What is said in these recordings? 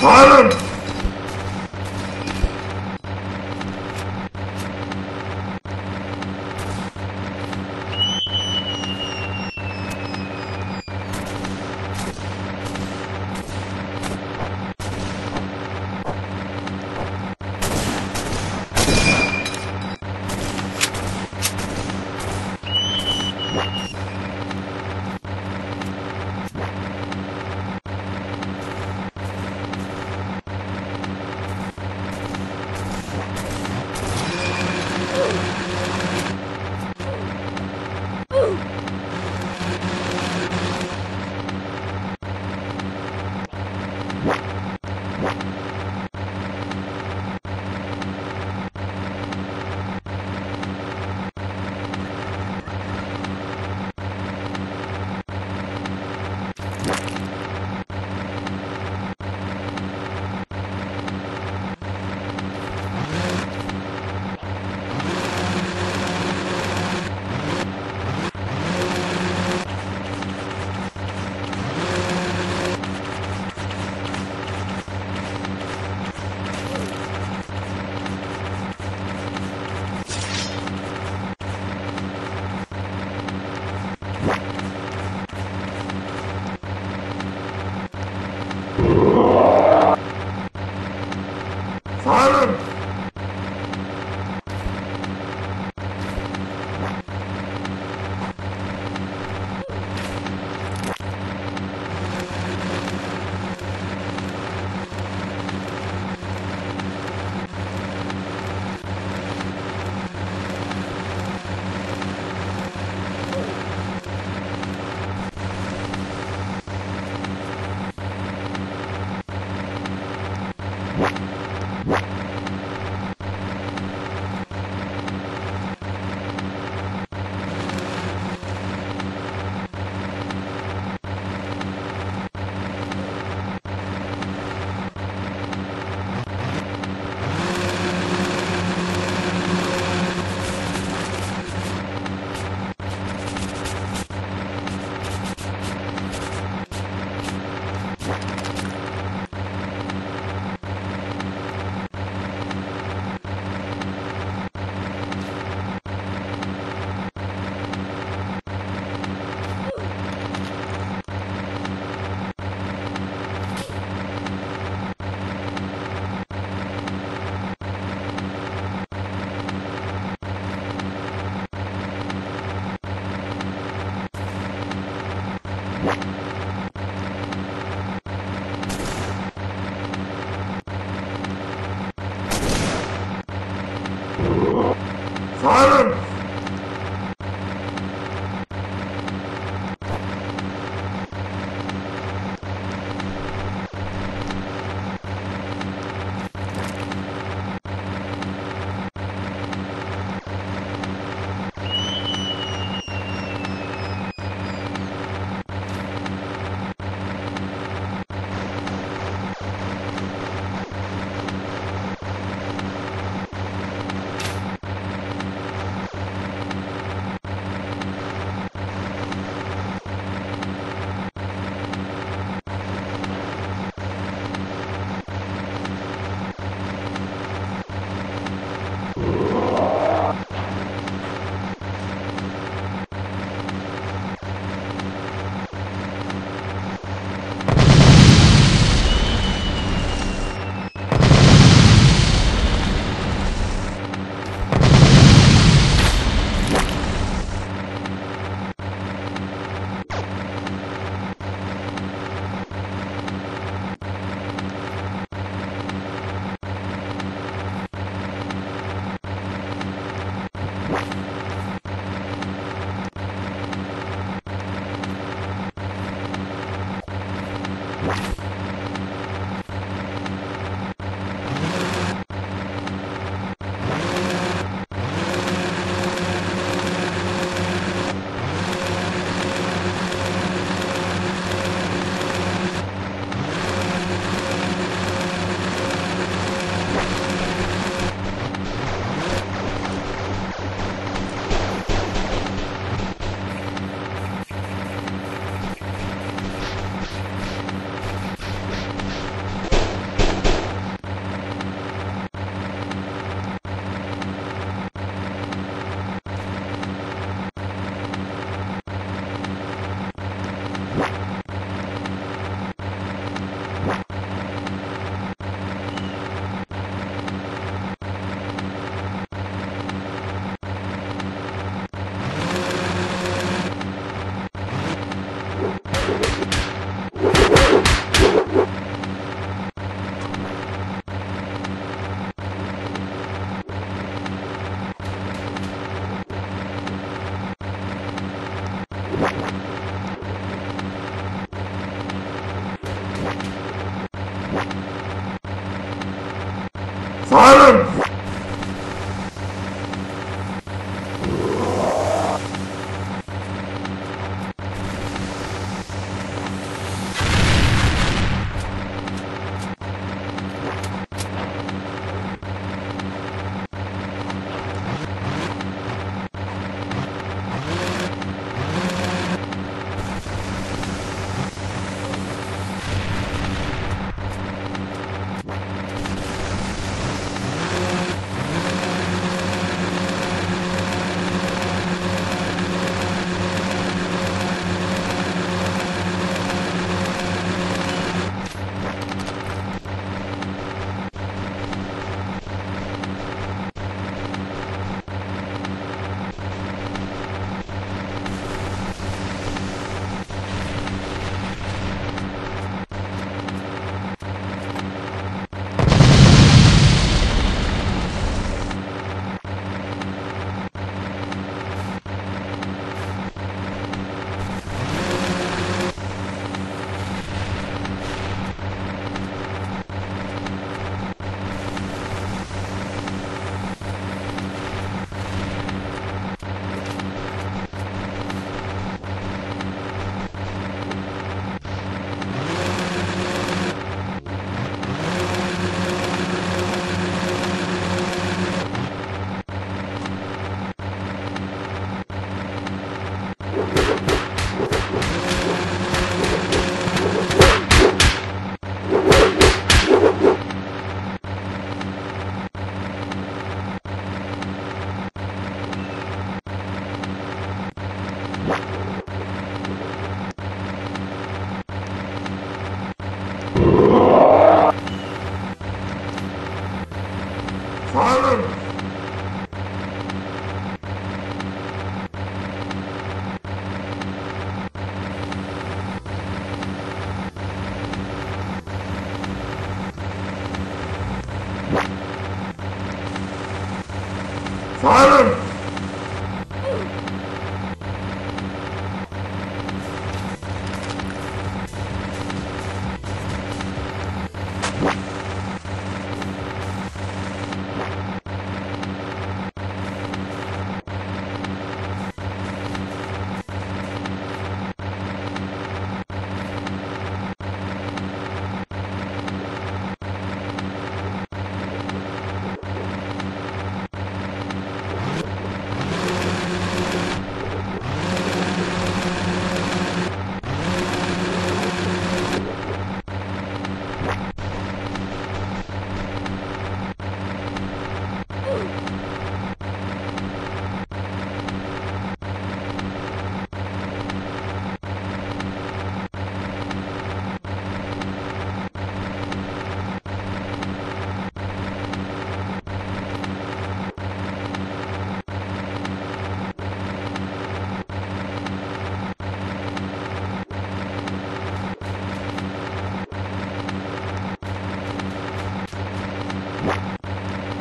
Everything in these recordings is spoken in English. Silence! Silence!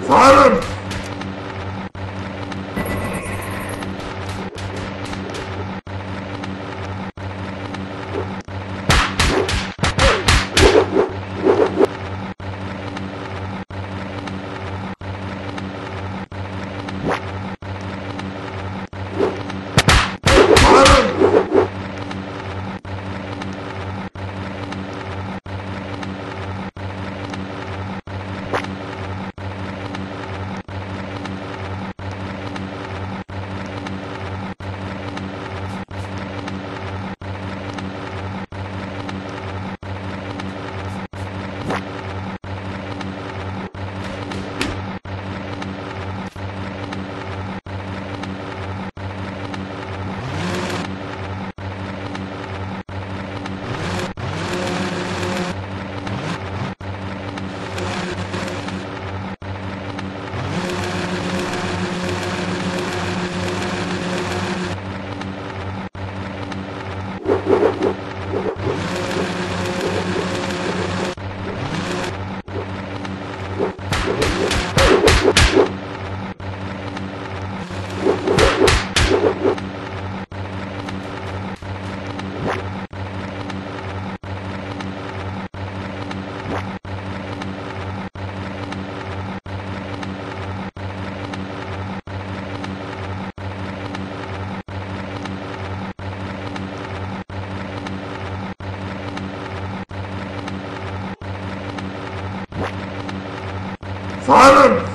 Silence! Silence!